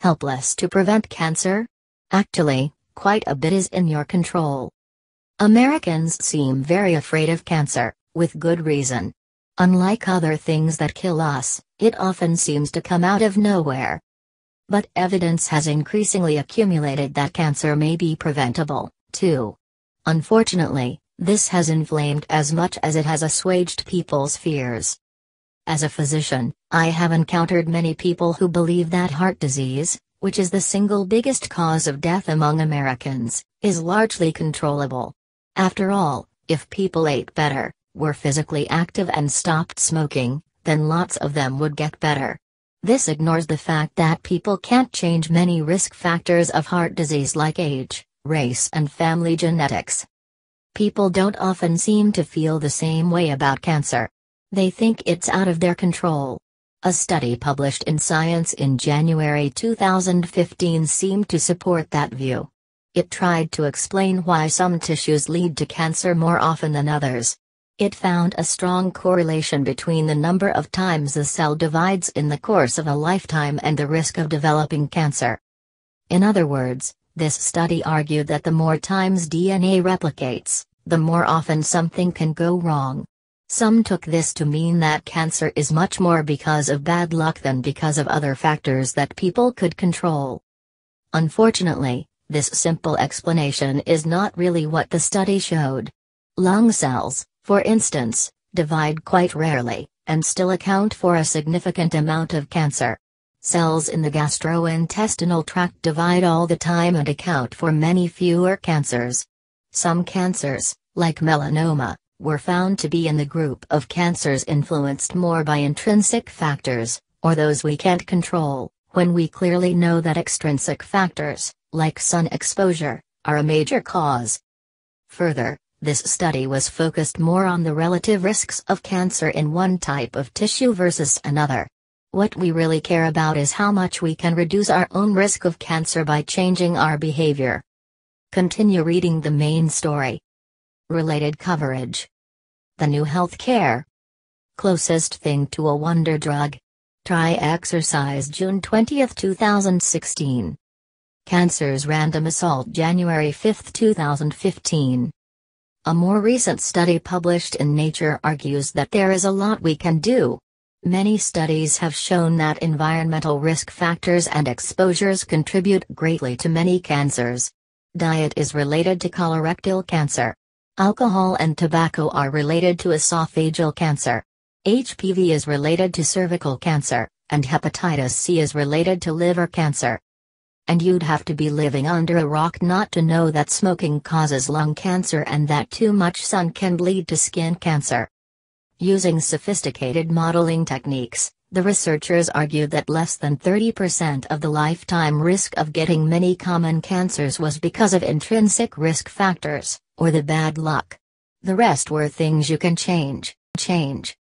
helpless to prevent cancer? Actually, quite a bit is in your control. Americans seem very afraid of cancer, with good reason. Unlike other things that kill us, it often seems to come out of nowhere. But evidence has increasingly accumulated that cancer may be preventable, too. Unfortunately, this has inflamed as much as it has assuaged people's fears. As a physician, I have encountered many people who believe that heart disease, which is the single biggest cause of death among Americans, is largely controllable. After all, if people ate better, were physically active and stopped smoking, then lots of them would get better. This ignores the fact that people can't change many risk factors of heart disease like age, race and family genetics. People don't often seem to feel the same way about cancer. They think it's out of their control. A study published in Science in January 2015 seemed to support that view. It tried to explain why some tissues lead to cancer more often than others. It found a strong correlation between the number of times a cell divides in the course of a lifetime and the risk of developing cancer. In other words, this study argued that the more times DNA replicates, the more often something can go wrong. Some took this to mean that cancer is much more because of bad luck than because of other factors that people could control. Unfortunately, this simple explanation is not really what the study showed. Lung cells, for instance, divide quite rarely, and still account for a significant amount of cancer. Cells in the gastrointestinal tract divide all the time and account for many fewer cancers. Some cancers, like melanoma, were found to be in the group of cancers influenced more by intrinsic factors, or those we can't control, when we clearly know that extrinsic factors, like sun exposure, are a major cause. Further, this study was focused more on the relative risks of cancer in one type of tissue versus another. What we really care about is how much we can reduce our own risk of cancer by changing our behavior. Continue reading the main story. Related coverage. The new healthcare. Closest thing to a wonder drug. Try exercise June 20, 2016. Cancer's Random Assault January 5, 2015. A more recent study published in Nature argues that there is a lot we can do. Many studies have shown that environmental risk factors and exposures contribute greatly to many cancers. Diet is related to colorectal cancer. Alcohol and tobacco are related to esophageal cancer. HPV is related to cervical cancer, and hepatitis C is related to liver cancer. And you'd have to be living under a rock not to know that smoking causes lung cancer and that too much sun can lead to skin cancer. Using sophisticated modeling techniques, the researchers argued that less than 30% of the lifetime risk of getting many common cancers was because of intrinsic risk factors, or the bad luck. The rest were things you can change.